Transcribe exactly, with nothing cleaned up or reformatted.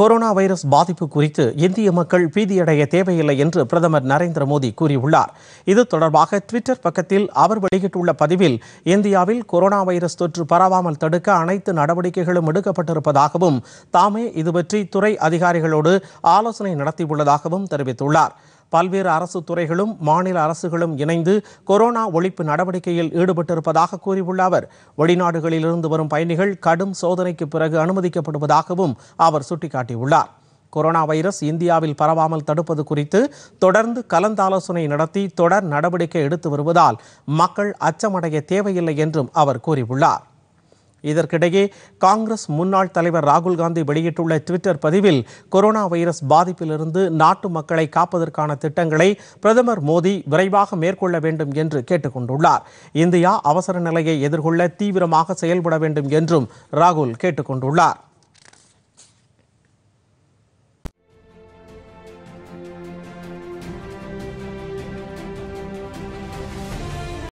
Corona virus பாதிப்பு குறித்து இந்திய மக்கள் பீதியடைய தேவையில்லை என்று பிரதமர் நரேந்திர மோடி கூறியுள்ளார். இது தொடர்பாக ட்விட்டர் பக்கத்தில் அவர் வெளியிட்டுள்ள பதிவில், இந்தியாவில் கொரோனா வைரஸ் தொற்று பரவாமல் தடுக்க அனைத்து நடவடிக்கைகளும் எடுக்கப்பட்டிருப்பதாகவும், தாமே இதுபற்றி துறை அதிகாரிகளோடு ஆலோசனை நடத்தியுள்ளதாகவும் தெரிவித்துள்ளார். பல்வேறு அரசு துறைகளும் மாநில அரசுகளும் இணைந்து கொரோனா ஒழிப்பு நடவடிக்கையில் ஈடுபட்டிருப்பதாக கூறியுள்ள அவர், வெளிநாடுகளிலிருந்து வரும் பயணிகள் கடும் சோதனைக்கு பிறகு அனுமதிக்கப்படுவதாகவும் அவர் சுட்டிக்காட்டியுள்ளார். கொரோனா வைரஸ் இந்தியாவில் பரவாமல் தடுப்பது குறித்து தொடர்ந்து கலந்தாலோசனை நடத்தி தொடர் நடவடிக்கை எடுத்து வருவதால் மக்கள் அச்சமடைய தேவையில்லை என்றும் அவர் கூறியுள்ளார். இதற்கிடையே காங்கிரஸ் முன்னாள் தலைவர் ராகுல் காந்தி வெளியிட்டுள்ள ட்விட்டர் பதிவில், கொரோனா வைரஸ் பாதிப்பிலிருந்து நாட்டு மக்களை காப்பதற்கான திட்டங்களை பிரதமர் மோடி விரைவாக மேற்கொள்ள வேண்டும் என்று கேட்டுக் கொண்டுள்ளார். இந்தியா அவசர நிலையை எதிர்கொள்ள தீவிரமாக செயல்பட வேண்டும் என்றும் ராகுல் கேட்டுக் கொண்டுள்ளார்.